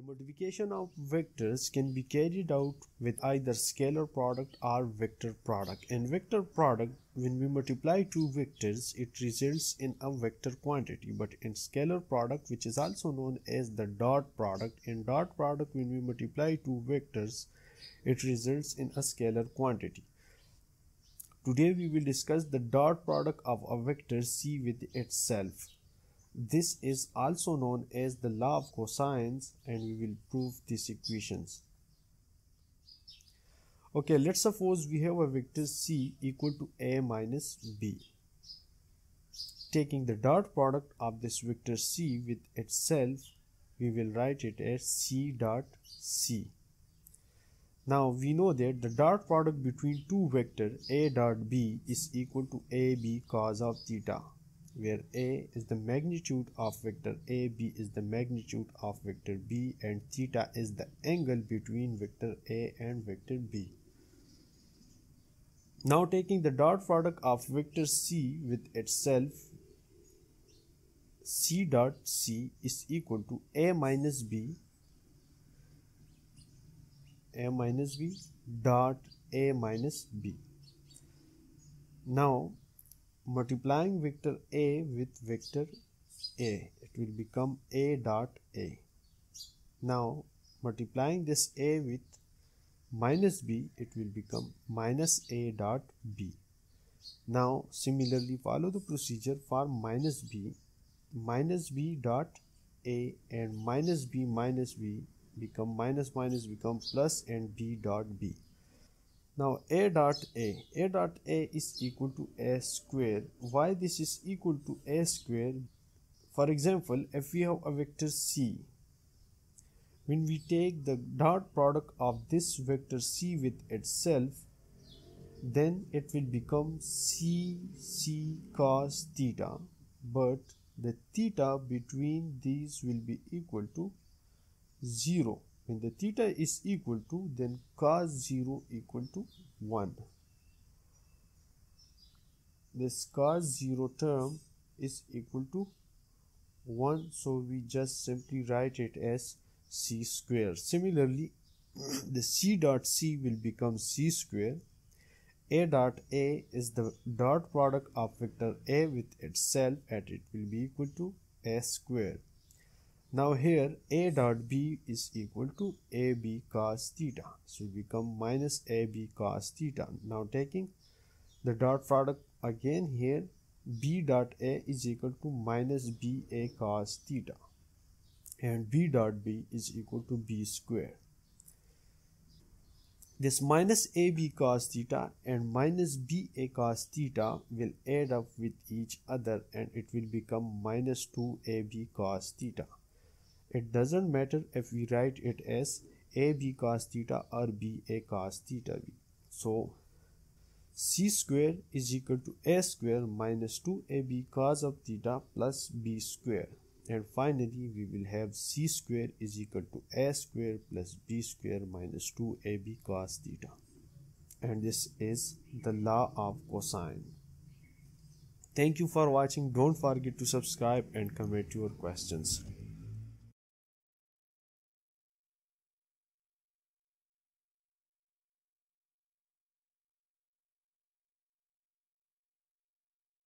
The modification of vectors can be carried out with either scalar product or vector product. In vector product, when we multiply two vectors, it results in a vector quantity. But in scalar product, which is also known as the dot product, in dot product, when we multiply two vectors, it results in a scalar quantity. Today we will discuss the dot product of a vector C with itself. This is also known as the law of cosines, and we will prove these equations. Okay, let's suppose we have a vector C equal to A minus B. Taking the dot product of this vector C with itself, we will write it as C dot C. Now we know that the dot product between two vectors A dot B is equal to AB cos of theta, where A is the magnitude of vector A, B is the magnitude of vector B, and theta is the angle between vector A and vector B. Now taking the dot product of vector C with itself, C dot C is equal to A minus B dot A minus B. Now multiplying vector A with vector A, it will become A dot A. Now multiplying this A with minus B, it will become minus A dot B. Now similarly follow the procedure for minus B dot A, and minus B become minus become plus, and B dot B. Now A dot A is equal to A square. Why this is equal to A square? For example, if we have a vector C, when we take the dot product of this vector C with itself, then it will become C cos theta, but the theta between these will be equal to 0. When the theta is equal to, then cos 0 equal to 1. This cos 0 term is equal to 1, so we just simply write it as C square. Similarly, the C dot C will become C square. A dot A is the dot product of vector A with itself, and it will be equal to A square. Now here A dot B is equal to AB cos theta, so it become minus AB cos theta. Now taking the dot product again here, B dot A is equal to minus BA cos theta, and B dot B is equal to B square. This minus AB cos theta and minus BA cos theta will add up with each other, and it will become minus 2AB cos theta. It doesn't matter if we write it as AB cos theta or BA cos theta B. So C square is equal to A square minus 2AB cos of theta plus B square. And finally we will have C square is equal to A square plus B square minus 2AB cos theta. And this is the law of cosine. Thank you for watching. Don't forget to subscribe and comment your questions.